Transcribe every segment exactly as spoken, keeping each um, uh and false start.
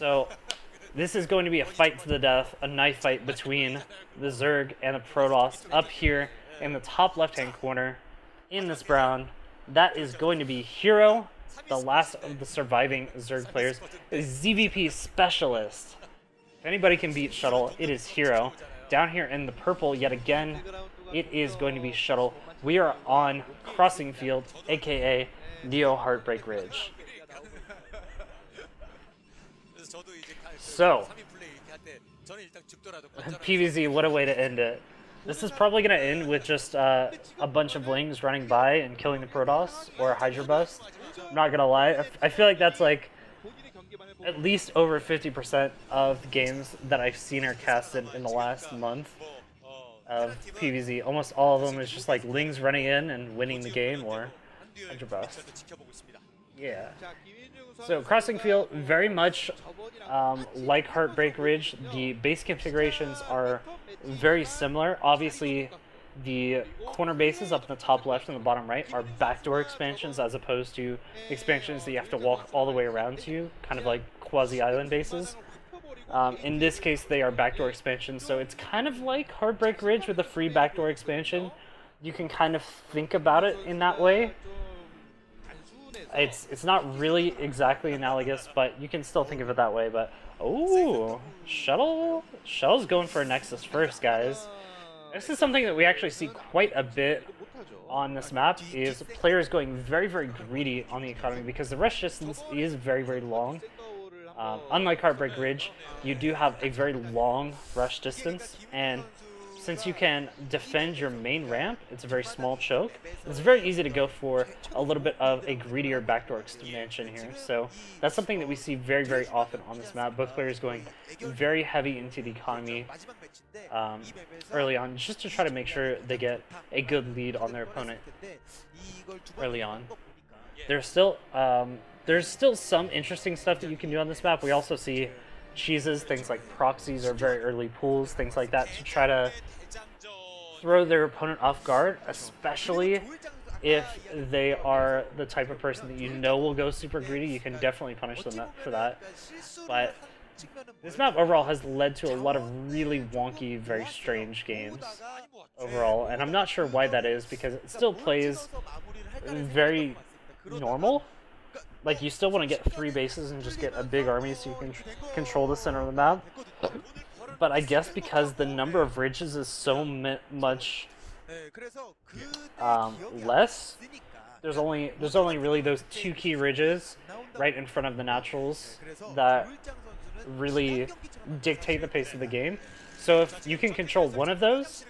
So this is going to be a fight to the death, a knife fight between the Zerg and the Protoss up here in the top left-hand corner in this brown. That is going to be Hero, the last of the surviving Zerg players, a Z V P specialist. If anybody can beat Shuttle, it is Hero. Down here in the purple, yet again, it is going to be Shuttle. We are on Crossing Field, aka Neo Heartbreak Ridge. So, P V Z, what a way to end it. This is probably going to end with just uh, a bunch of Lings running by and killing the Protoss or a Hydra bust. I'm not going to lie. I, f I feel like that's like at least over fifty percent of the games that I've seen are casted in the last month of P V Z. Almost all of them is just like Lings running in and winning the game or Hydra bust. Yeah. So Crossing Field, very much um, like Heartbreak Ridge, the base configurations are very similar. Obviously, the corner bases up in the top left and the bottom right are backdoor expansions as opposed to expansions that you have to walk all the way around to, kind of like quasi-island bases. Um, in this case, they are backdoor expansions, so it's kind of like Heartbreak Ridge with a free backdoor expansion. You can kind of think about it in that way. It's it's not really exactly analogous, but you can still think of it that way. But oh, shuttle shuttle's going for a Nexus first, guys. This is something that we actually see quite a bit on this map: is players going very very greedy on the economy because the rush distance is very very long. Um, unlike Heartbreak Ridge, you do have a very long rush distance, and since you can defend your main ramp, it's a very small choke. It's very easy to go for a little bit of a greedier backdoor expansion here. So that's something that we see very, very often on this map. Both players going very heavy into the economy um, early on, just to try to make sure they get a good lead on their opponent early on. There's still, um, there's still some interesting stuff that you can do on this map. We also see cheeses, things like proxies or very early pools, things like that, to try to throw their opponent off guard, especially if they are the type of person that you know will go super greedy. You can definitely punish them for that. But this map overall has led to a lot of really wonky, very strange games overall, and I'm not sure why that is, because it still plays very normal. Like, you still want to get three bases and just get a big army so you can control the center of the map. But I guess because the number of ridges is so much um, less, there's only there's only really those two key ridges right in front of the naturals that really dictate the pace of the game. So if you can control one of those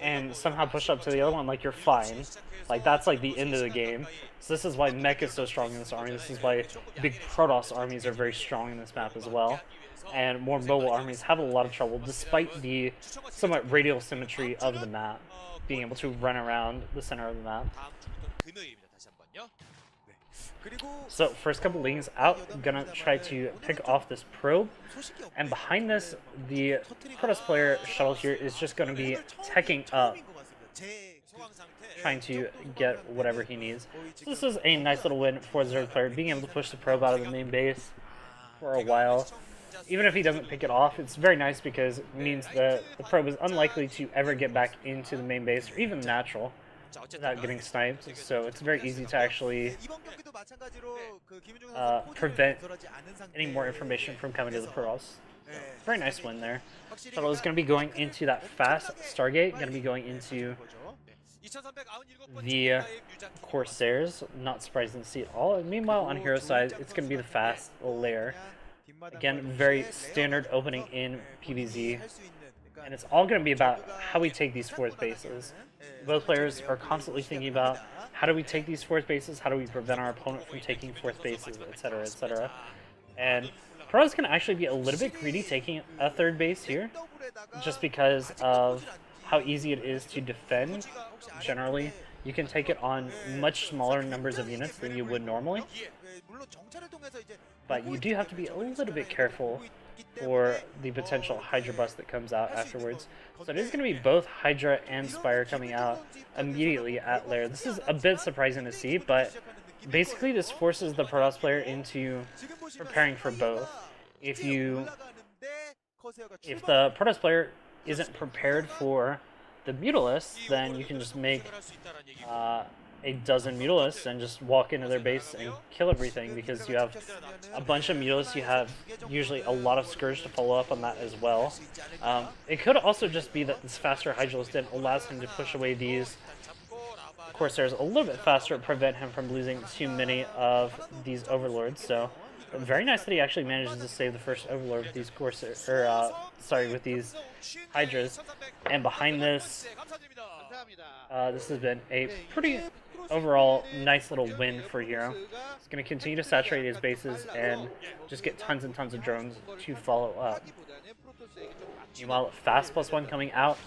and somehow push up to the other one, like, you're fine. Like, that's like the end of the game. So this is why Mech is so strong in this army. This is why big Protoss armies are very strong in this map as well. And more mobile armies have a lot of trouble, despite the somewhat radial symmetry of the map, being able to run around the center of the map. So first couple lanes out, gonna try to pick off this probe, and behind this, the Protoss player Shuttle here is just gonna be teching up, trying to get whatever he needs. So this is a nice little win for the Zerg player, being able to push the probe out of the main base for a while. Even if he doesn't pick it off, it's very nice because it means that the probe is unlikely to ever get back into the main base or even the natural without getting sniped, so it's very easy to actually uh, prevent any more information from coming to the Protoss. So, very nice win there. Shuttle is going to be going into that fast Stargate, going to be going into the Corsairs, not surprising to see at all. And meanwhile, on Hero side, it's going to be the fast Lair. Again, very standard opening in P V Z. And it's all going to be about how we take these fourth bases. Both players are constantly thinking about how do we take these fourth bases, how do we prevent our opponent from taking fourth bases, et cetera, et cetera. And Protoss can actually be a little bit greedy taking a third base here, just because of how easy it is to defend. Generally, you can take it on much smaller numbers of units than you would normally. But you do have to be a little bit careful for the potential Hydra bust that comes out afterwards. So it is going to be both Hydra and Spire coming out immediately at Lair. This is a bit surprising to see, but basically this forces the Protoss player into preparing for both. if you if the Protoss player isn't prepared for the Mutalisk, then you can just make uh, a dozen Mutalisks and just walk into their base and kill everything, because you have a bunch of Mutalisks, you have usually a lot of Scourge to follow up on that as well. Um, it could also just be that this faster Hydralisk dip allows him to push away these Corsairs a little bit faster to prevent him from losing too many of these Overlords, so very nice that he actually manages to save the first Overlord with these Corsair, or, uh, sorry, with these Hydras. And behind this, uh, this has been a pretty overall nice little win for Hero. He's going to continue to saturate his bases and just get tons and tons of drones to follow up. Meanwhile, fast plus one coming out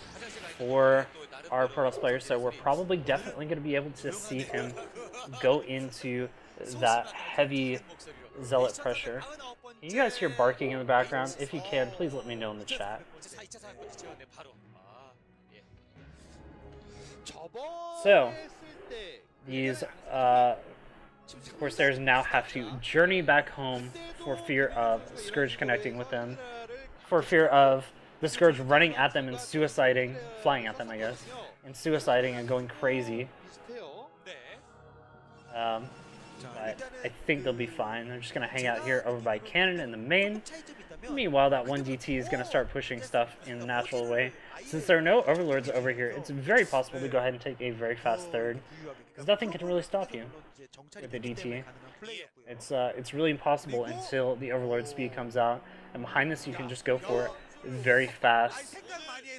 for our Protoss player, so we're probably definitely going to be able to see him go into that heavy Zealot pressure. Can you guys hear barking in the background? If you can, please let me know in the chat. So, these uh, Corsairs now have to journey back home for fear of Scourge connecting with them, for fear of the Scourge running at them and suiciding, flying at them, I guess, and suiciding and going crazy. Um, But I think they'll be fine. They're just going to hang out here over by Cannon in the main. Meanwhile, that one D T is going to start pushing stuff in the natural way. Since there are no Overlords over here, it's very possible to go ahead and take a very fast third, because nothing can really stop you with the D T. It's, uh, it's really impossible until the Overlord speed comes out, and behind this you can just go for it. Very fast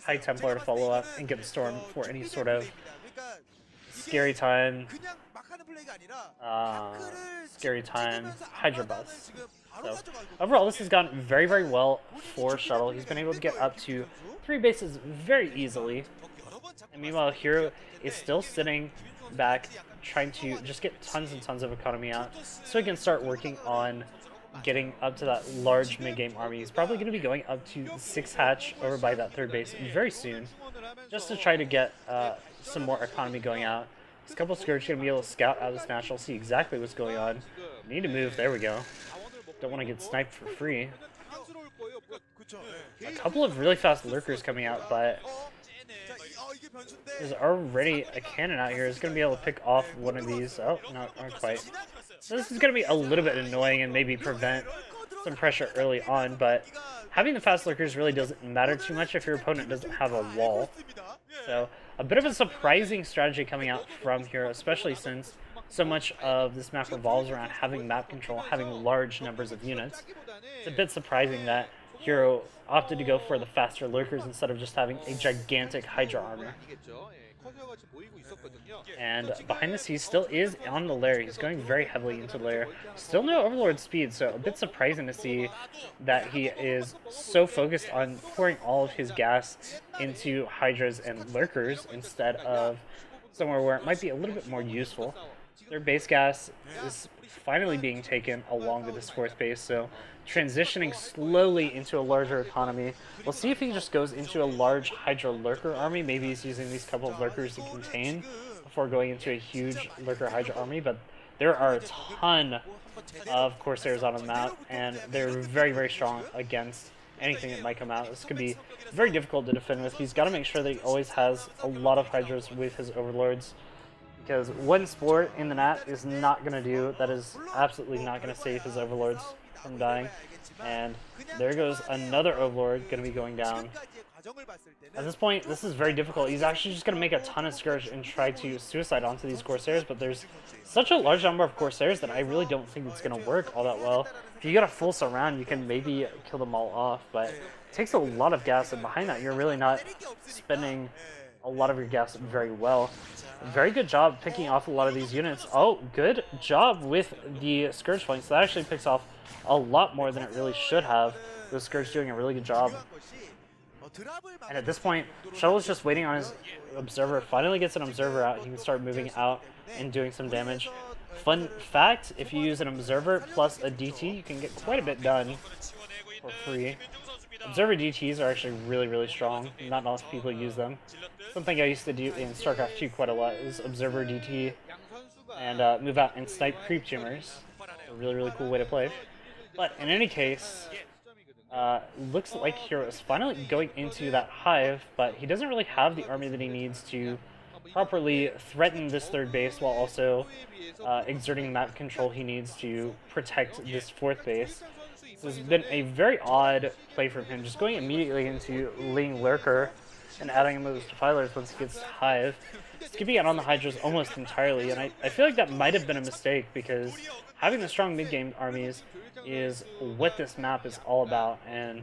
High Templar to follow up and get the storm for any sort of scary time. Uh, scary time Hydra bus. So, overall, this has gone very, very well for Shuttle. He's been able to get up to three bases very easily. And meanwhile, Hero is still sitting back, trying to just get tons and tons of economy out, so he can start working on getting up to that large mid-game army. He's probably going to be going up to six hatch over by that third base very soon, just to try to get uh, some more economy going out. This couple of Scourge going to be able to scout out of this natural, see exactly what's going on. Need to move, there we go. Don't want to get sniped for free. A couple of really fast Lurkers coming out, but there's already a Cannon out here. It's going to be able to pick off one of these. Oh, not, not quite. So this is going to be a little bit annoying and maybe prevent some pressure early on, but having the fast Lurkers really doesn't matter too much if your opponent doesn't have a wall. So a bit of a surprising strategy coming out from Hero, especially since so much of this map revolves around having map control, having large numbers of units. It's a bit surprising that Hero opted to go for the faster Lurkers instead of just having a gigantic Hydra armor. And behind the scenes, still is on the Lair. He's going very heavily into Lair. Still no Overlord speed, so a bit surprising to see that he is so focused on pouring all of his gas into Hydras and Lurkers instead of somewhere where it might be a little bit more useful. Their base gas is finally being taken along with this fourth base, so transitioning slowly into a larger economy. We'll see if he just goes into a large Hydra Lurker army. Maybe he's using these couple of Lurkers to contain before going into a huge Lurker Hydra army, but there are a ton of Corsairs on the map, and they're very, very strong against anything that might come out. This could be very difficult to defend with. He's got to make sure that he always has a lot of Hydras with his Overlords, because one sport in the nat is not going to do, that is absolutely not going to save his Overlords from dying. And there goes another Overlord going to be going down. At this point, this is very difficult. He's actually just going to make a ton of Scourge and try to suicide onto these Corsairs, but there's such a large number of Corsairs that I really don't think it's going to work all that well. If you get a full surround, you can maybe kill them all off, but it takes a lot of gas, and behind that, you're really not spending a lot of your gas very well. Very good job picking off a lot of these units. Oh, good job with the Scourge flanks. That actually picks off a lot more than it really should have. The Scourge doing a really good job. And at this point, Shuttle's just waiting on his Observer. Finally gets an Observer out. He can start moving out and doing some damage. Fun fact, if you use an Observer plus a D T, you can get quite a bit done for free. Observer D Ts are actually really, really strong. Not enough people use them. Something I used to do in StarCraft two quite a lot is Observer D T and uh, move out and snipe creep tumors. A really, really cool way to play. But in any case, Uh, looks like Hero is finally going into that hive, but he doesn't really have the army that he needs to properly threaten this third base while also uh, exerting map control he needs to protect this fourth base. This has been a very odd play from him, just going immediately into Ling Lurker and adding him with his Defilers once he gets to Hive, skipping out on the Hydras almost entirely, and I, I feel like that might have been a mistake because having the strong mid-game armies is what this map is all about, and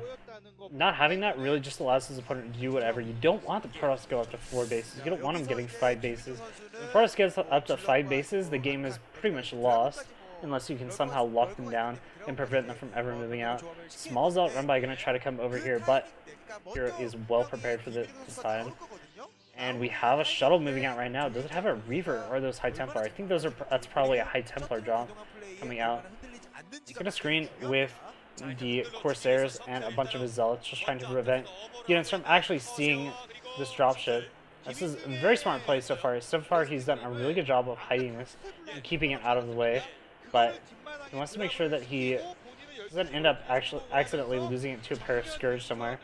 not having that really just allows his opponent to do whatever. You don't want the Protoss to go up to four bases, you don't want him getting five bases. When Protoss gets up to five bases, the game is pretty much lost, unless you can somehow lock them down and prevent them from ever moving out. Small Zealot run by going to try to come over here, but Hero is well prepared for this time. And we have a Shuttle moving out right now. Does it have a Reaver or those High Templar? I think those are that's probably a High Templar drop coming out. He's going to screen with the Corsairs and a bunch of his Zealots, just trying to prevent units from actually seeing this dropship. This is a very smart play so far. So far he's done a really good job of hiding this and keeping it out of the way. But he wants to make sure that he doesn't end up actually accidentally losing it to a pair of Scourge somewhere.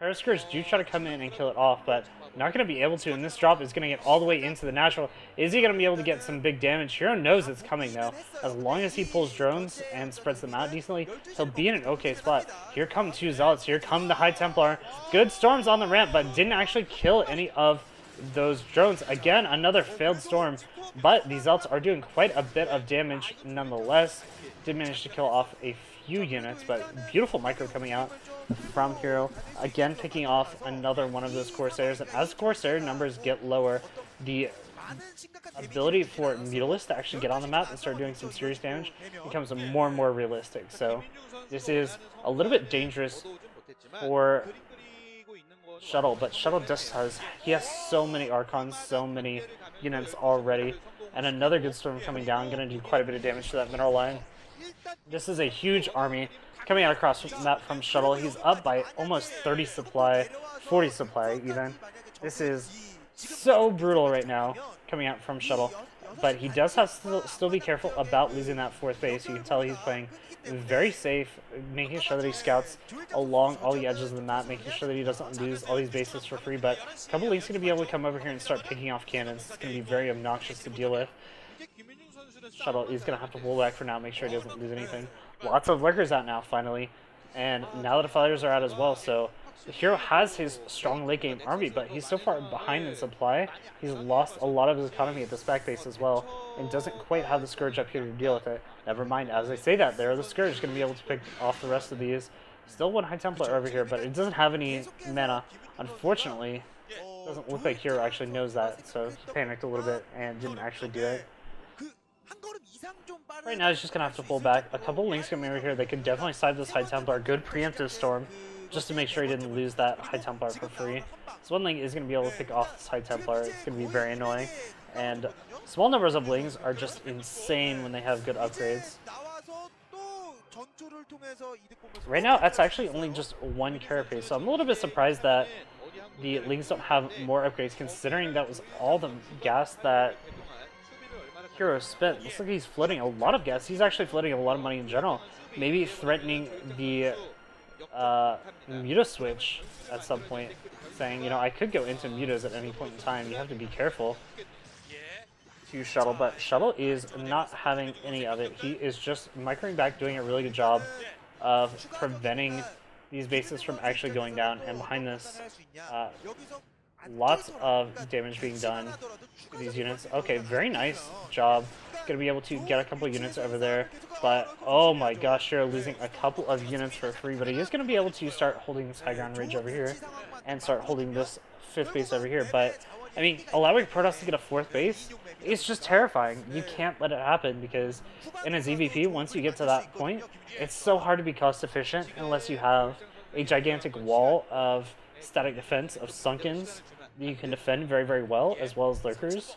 Pair of Scourge do try to come in and kill it off, but not going to be able to, and this drop is going to get all the way into the natural. Is he going to be able to get some big damage? Hero knows it's coming, though. As long as he pulls drones and spreads them out decently, he'll be in an okay spot. Here come two Zealots. Here come the High Templar. Good storms on the ramp, but didn't actually kill any of those drones. Again, another failed storm, but these Zealots are doing quite a bit of damage nonetheless. Did manage to kill off a few units, but beautiful micro coming out from Hero, again picking off another one of those Corsairs. And as Corsair numbers get lower, the ability for Mutalisk to actually get on the map and start doing some serious damage becomes more and more realistic. So this is a little bit dangerous for Shuttle, but Shuttle just has, he has so many Archons, so many units already, and another good storm coming down, gonna do quite a bit of damage to that mineral line. This is a huge army coming out across that from Shuttle. He's up by almost thirty supply, forty supply even. This is so brutal right now, coming out from Shuttle, but he does have to still be careful about losing that fourth base. You can tell he's playing very safe, making sure that he scouts along all the edges of the map, making sure that he doesn't lose all these bases for free, but a couple Link's going to be able to come over here and start picking off cannons. It's going to be very obnoxious to deal with. Shuttle is going to have to pull back for now, make sure he doesn't lose anything. Lots of Lurkers out now, finally, and now the Defilers are out as well, so the Hero has his strong late-game army, but he's so far behind in supply, he's lost a lot of his economy at this back base as well, and doesn't quite have the Scourge up here to deal with it. Never mind, as I say that there, the Scourge is going to be able to pick off the rest of these. Still one High Templar over here, but it doesn't have any mana. Unfortunately, it doesn't look like Hero actually knows that, so he panicked a little bit and didn't actually do it. Right now, he's just going to have to pull back. A couple Links coming over here, they could definitely side this High Templar. Good preemptive storm, just to make sure he didn't lose that High Templar for free. So one Link is going to be able to pick off this High Templar. It's going to be very annoying. And small numbers of Lings are just insane when they have good upgrades. Right now, that's actually only just one carapace, so I'm a little bit surprised that the Lings don't have more upgrades, considering that was all the gas that Hero spent. Looks like he's floating a lot of gas. He's actually floating a lot of money in general. Maybe threatening the uh, Muta switch at some point, saying, you know, I could go into Mutas at any point in time. You have to be careful to Shuttle, but Shuttle is not having any of it. He is just microing back, doing a really good job of preventing these bases from actually going down, and behind this, uh, lots of damage being done to these units. Okay, very nice job. Gonna be able to get a couple units over there, but oh my gosh, you're losing a couple of units for free, but he is gonna be able to start holding this high ground ridge over here and start holding this fifth base over here. But I mean, allowing Protoss to get a fourth base is just terrifying. You can't let it happen, because in a Z V P, once you get to that point, it's so hard to be cost efficient unless you have a gigantic wall of static defense of Sunkens that you can defend very, very well, as well as Lurkers.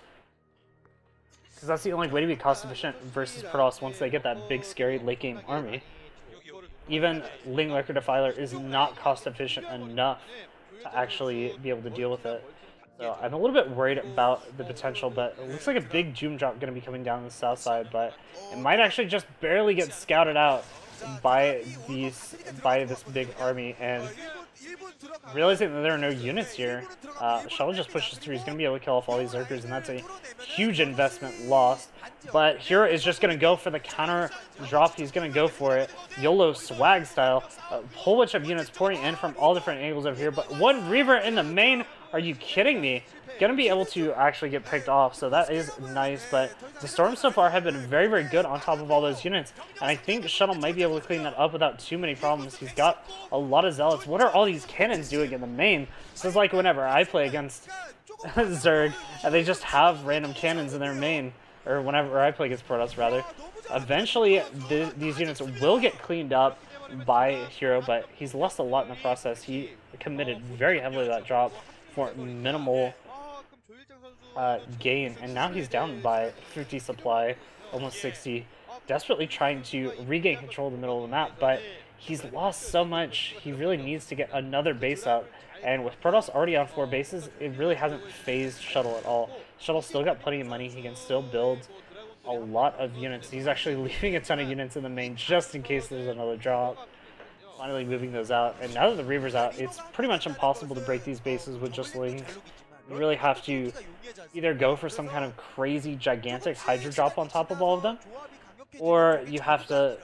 Because that's the only way to be cost efficient versus Protoss once they get that big, scary late-game army. Even Ling Lurker Defiler is not cost efficient enough to actually be able to deal with it. So I'm a little bit worried about the potential, but it looks like a big Doom drop going to be coming down the south side, but it might actually just barely get scouted out by these by this big army, and realizing that there are no units here, uh, Shuttle just pushes through. He's going to be able to kill off all these Zergers, and that's a huge investment lost. But Hero is just going to go for the counter drop. He's going to go for it. YOLO swag style. A whole bunch of units pouring in from all different angles over here, but one Reaver in the main. Are you kidding me? Going to be able to actually get picked off, so that is nice. But the storms so far have been very, very good on top of all those units, and I think Shuttle might be able to clean that up without too many problems. He's got a lot of Zealots. What are all these cannons doing in the main? This is like whenever I play against Zerg, and they just have random cannons in their main, or whenever I play against Protoss, rather. Eventually, th these units will get cleaned up by Hero, but he's lost a lot in the process. He committed very heavily to that drop for minimal uh, gain, and now he's down by fifty supply, almost sixty, desperately trying to regain control of the middle of the map, but he's lost so much. He really needs to get another base up, and with Protoss already on four bases, it really hasn't phased Shuttle at all. Shuttle's still got plenty of money. He can still build a lot of units. He's actually leaving a ton of units in the main just in case there's another drop. Finally moving those out, and now that the Reaver's out, it's pretty much impossible to break these bases with just Ling. You really have to either go for some kind of crazy, gigantic Hydra drop on top of all of them, or you have to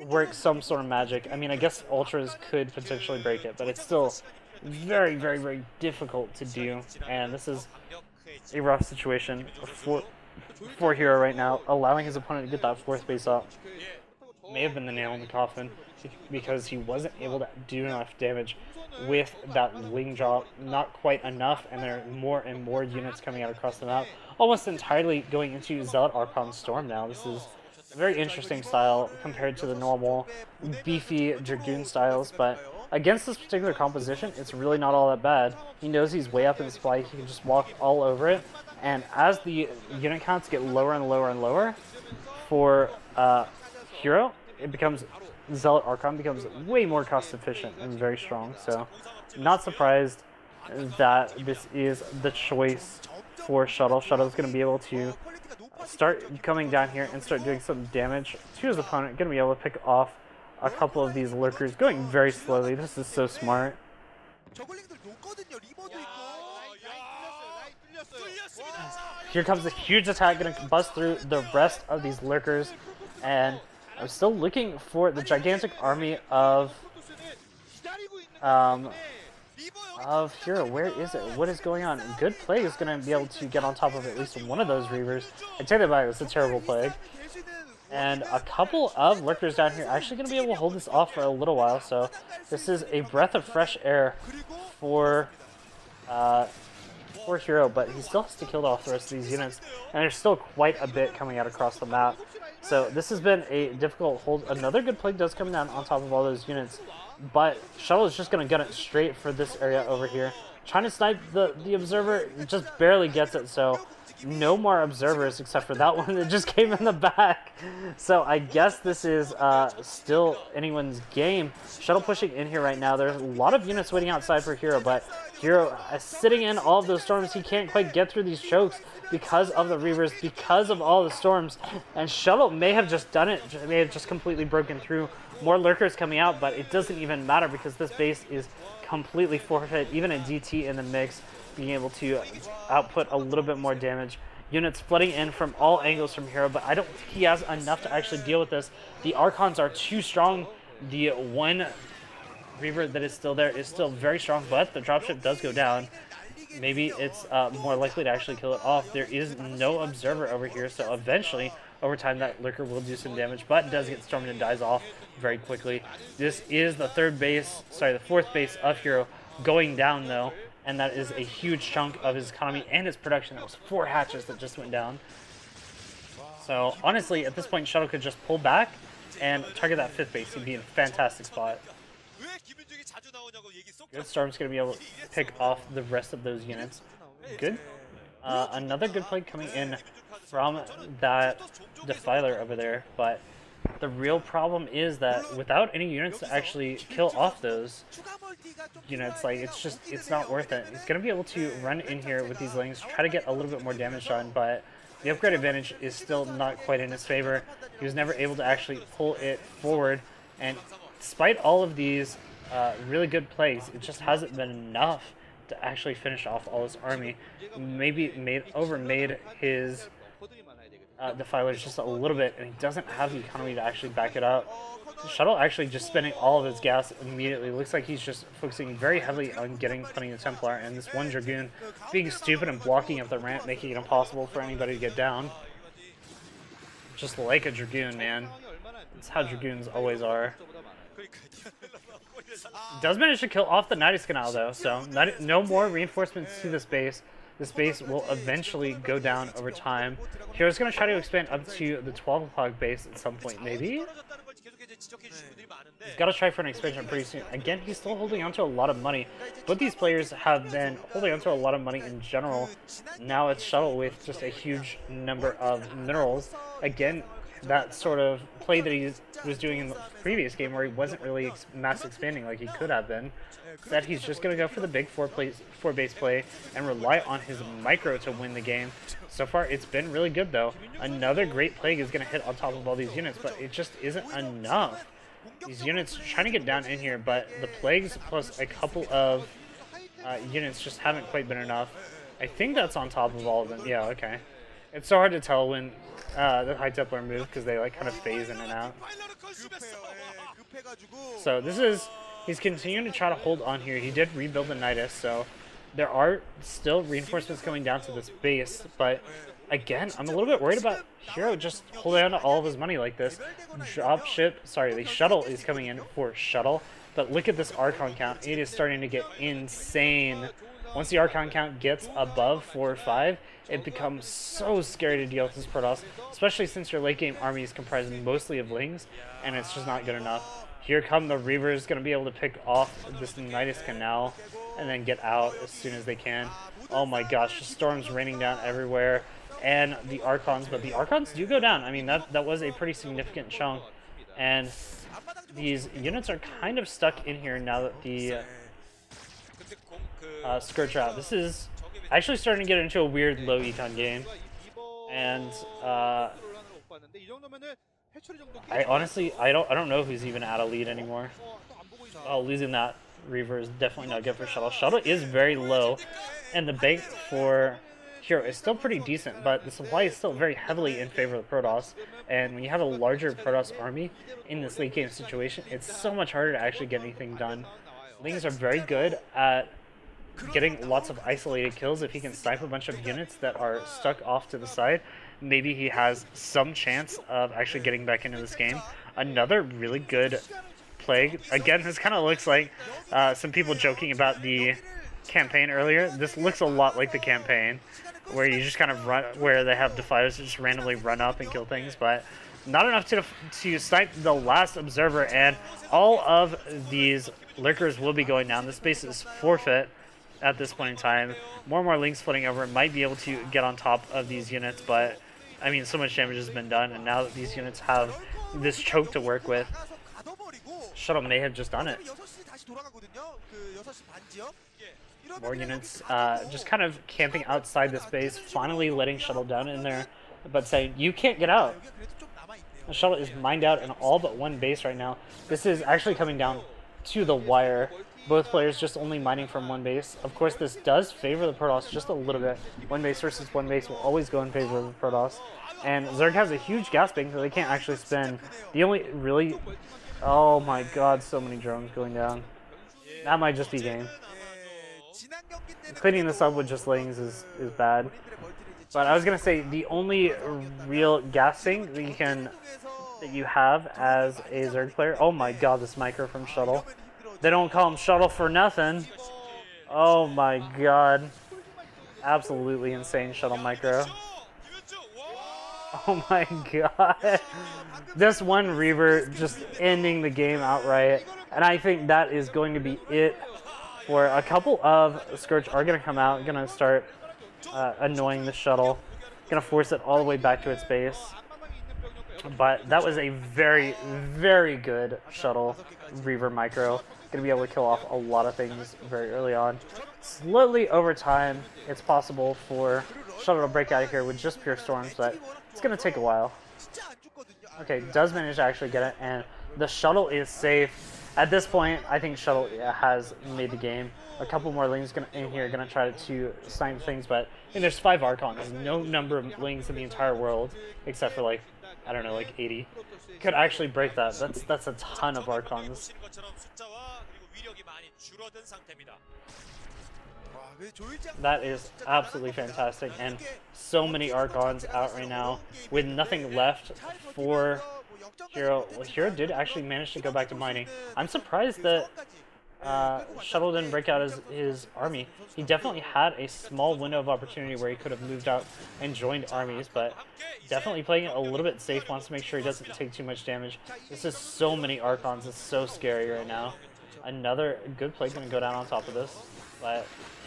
work some sort of magic. I mean, I guess Ultras could potentially break it, but it's still very, very, very difficult to do, and this is a rough situation for, for Hero right now, allowing his opponent to get that fourth base up. May have been the nail in the coffin because he wasn't able to do enough damage with that Ling drop. Not quite enough, and there are more and more units coming out across the map, almost entirely going into Zealot Archon Storm now. This is a very interesting style compared to the normal beefy Dragoon styles, but against this particular composition, it's really not all that bad. He knows he's way up in supply, he can just walk all over it, and as the unit counts get lower and lower and lower for uh, Hero, it becomes Zealot Archon becomes way more cost efficient and very strong, so not surprised that this is the choice for Shuttle. Shuttle's going to be able to start coming down here and start doing some damage to his opponent. Going to be able to pick off a couple of these Lurkers, going very slowly. This is so smart. Here comes a huge attack, going to bust through the rest of these Lurkers, and I'm still looking for the gigantic army of um, of Hero. Where is it? What is going on? Good Plague is going to be able to get on top of at least one of those Reavers. I take that back. It's a terrible Plague. And a couple of Lurkers down here are actually going to be able to hold this off for a little while. So this is a breath of fresh air for uh, for Hero, but he still has to kill off the rest of these units. And there's still quite a bit coming out across the map. So this has been a difficult hold. Another Good Plague does come down on top of all those units, but Shuttle is just going to gun it straight for this area over here. Trying to snipe the, the Observer, just barely gets it, so no more Observers except for that one that just came in the back. So I guess this is uh, still anyone's game. Shuttle pushing in here right now. There's a lot of units waiting outside for Hero, but Hero uh, sitting in all of those storms. He can't quite get through these chokes because of the Reavers, because of all the storms, and Shuttle may have just done it, may have just completely broken through. More Lurkers coming out, but it doesn't even matter because this base is completely forfeit. Even a D T in the mix, being able to output a little bit more damage. Units flooding in from all angles from Hero, but I don't think he has enough to actually deal with this. The Archons are too strong. The one Reaver that is still there is still very strong, but the dropship does go down. Maybe it's uh, more likely to actually kill it off. There is no Observer over here, so eventually, over time, that Lurker will do some damage, but does get stormed and dies off very quickly. This is the third base, sorry, the fourth base of Hero going down, though, and that is a huge chunk of his economy and his production. That was four hatches that just went down. So, honestly, at this point, Shuttle could just pull back and target that fifth base. He'd be in a fantastic spot. Good Storm's going to be able to pick off the rest of those units. Good. Uh, another Good Plague coming in from that Defiler over there, but the real problem is that without any units to actually kill off those units, like, it's just, it's not worth it. He's going to be able to run in here with these Lings, try to get a little bit more damage done, but The upgrade advantage is still not quite in his favor. He was never able to actually pull it forward, and despite all of these uh, really good plays, it just hasn't been enough to actually finish off all his army. Maybe made overmade his uh, defilers just a little bit, and he doesn't have the economy to actually back it up. Shuttle actually just spending all of his gas immediately. Looks like he's just focusing very heavily on getting putting the Templar, and this one Dragoon being stupid and blocking up the ramp, making it impossible for anybody to get down. Just like a Dragoon, man. That's how Dragoons always are. Does manage to kill off the Nidus Canal though, so not, no more reinforcements to this base. This base will eventually go down over time. Hero's going to try to expand up to the twelve o'clock base at some point, maybe? He's got to try for an expansion pretty soon. Again, he's still holding on to a lot of money, but these players have been holding on to a lot of money in general. Now it's Shuttle with just a huge number of minerals. Again, that sort of play that he was doing in the previous game where he wasn't really ex mass expanding like he could have been, that he's just going to go for the big four, play four base play and rely on his micro to win the game. So far, it's been really good, though. Another great plague is going to hit on top of all these units, but it just isn't enough. These units are trying to get down in here, but the plagues plus a couple of uh, units just haven't quite been enough. I think that's on top of all of them. Yeah, okay. It's so hard to tell when uh, the High Templar move because they like kind of phase in and out. So this is, he's continuing to try to hold on here. He did rebuild the Nidus, so there are still reinforcements coming down to this base. But again, I'm a little bit worried about Hero just holding on to all of his money like this. Drop ship, sorry, the shuttle is coming in for shuttle. But look at this Archon count. It is starting to get insane. Once the Archon count gets above four or five, it becomes so scary to deal with this Protoss, especially since your late-game army is comprised mostly of Lings, and it's just not good enough. Here come the Reavers, going to be able to pick off this Nidus Canal and then get out as soon as they can. Oh my gosh, the storm's raining down everywhere, and the Archons, but the Archons do go down. I mean, that, that was a pretty significant chunk, and these units are kind of stuck in here now that the... Uh, Uh, Scourge out. This is actually starting to get into a weird low econ game, and uh, I honestly I don't I don't know who's even at a lead anymore. Oh, losing that Reaver is definitely not good for Shuttle. Shuttle is very low, and the bank for Hero is still pretty decent, but the supply is still very heavily in favor of the Protoss, and when you have a larger Protoss army in this late game situation, it's so much harder to actually get anything done. Lings are very good at getting lots of isolated kills. If he can snipe a bunch of units that are stuck off to the side, maybe he has some chance of actually getting back into this game. Another really good plague. Again, this kind of looks like uh, some people joking about the campaign earlier. This looks a lot like the campaign, where you just kind of run, where they have defilers just randomly run up and kill things, but not enough to to snipe the last observer, and all of these lurkers will be going down. This base is forfeit at this point in time. More and more Lings floating over. Might be able to get on top of these units, but I mean, so much damage has been done, and now that these units have this choke to work with, Shuttle may have just done it. More units uh, just kind of camping outside this base, finally letting Shuttle down in there, but saying, you can't get out. The Shuttle is mined out in all but one base right now. This is actually coming down to the wire. Both players just only mining from one base. Of course, this does favor the Protoss just a little bit. One base versus one base will always go in favor of the Protoss. And Zerg has a huge gas bank that they can't actually spend. The only really... Oh my god, so many drones going down. That might just be game. Cleaning this up with just Lings is, is bad. But I was going to say, the only real gas tank that you can that you have as a Zerg player... Oh my god, this micro from Shuttle. They don't call him Shuttle for nothing. Oh my god. Absolutely insane Shuttle micro. Oh my god. This one Reaver just ending the game outright. And I think that is going to be it. For a couple of Scourge are going to come out. Going to start... Uh, annoying the Shuttle, gonna force it all the way back to its base. But that was a very, very good Shuttle Reaver micro. going to be able to kill off a lot of things very early on. Slowly over time, it's possible for Shuttle to break out of here with just Pure Storms, but it's going to take a while. Okay, does manage to actually get it, and the Shuttle is safe. At this point, I think Shuttle has made the game. A couple more Lings gonna, in here going to try to sign things, but I mean, there's five Archons. There's no number of Lings in the entire world, except for, like, I don't know, like eighty. Could actually break that. That's that's a ton of Archons. That is absolutely fantastic, and so many Archons out right now with nothing left for Hero. Well, Hero did actually manage to go back to mining. I'm surprised that uh, Shuttle didn't break out his, his army. He definitely had a small window of opportunity where he could have moved out and joined armies, but definitely playing it a little bit safe, wants to make sure he doesn't take too much damage. This is so many Archons, it's so scary right now. Another good play going to go down on top of this, but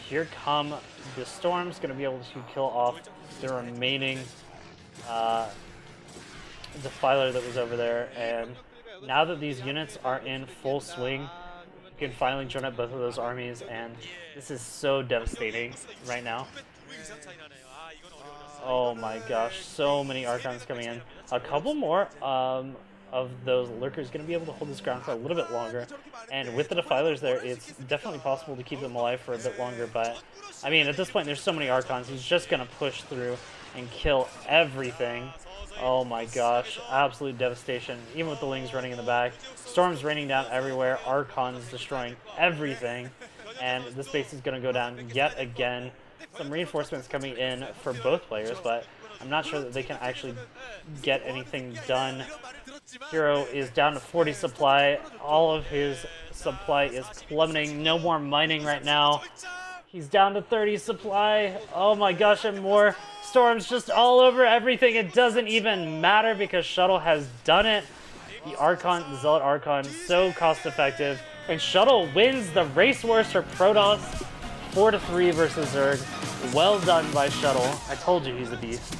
here come the Storms, going to be able to kill off the remaining uh, Defiler that was over there, and now that these units are in full swing, you can finally join up both of those armies, and this is so devastating right now. Oh my gosh, so many Archons coming in. A couple more um, of those Lurkers going to be able to hold this ground for a little bit longer, and with the Defilers there, it's definitely possible to keep them alive for a bit longer, but I mean, at this point, there's so many Archons, he's just going to push through and kill everything. Oh my gosh, absolute devastation, even with the Lings running in the back. Storms raining down everywhere, Archons destroying everything, and this base is going to go down yet again. Some reinforcements coming in for both players, but I'm not sure that they can actually get anything done. Hero is down to forty supply, all of his supply is plummeting, no more mining right now. He's down to thirty supply, oh my gosh, and more Storms just all over everything. It doesn't even matter because Shuttle has done it. The Archon, the Zealot Archon, so cost effective. And Shuttle wins the race wars for Protoss, four to three versus Zerg. Well done by Shuttle. I told you he's a beast.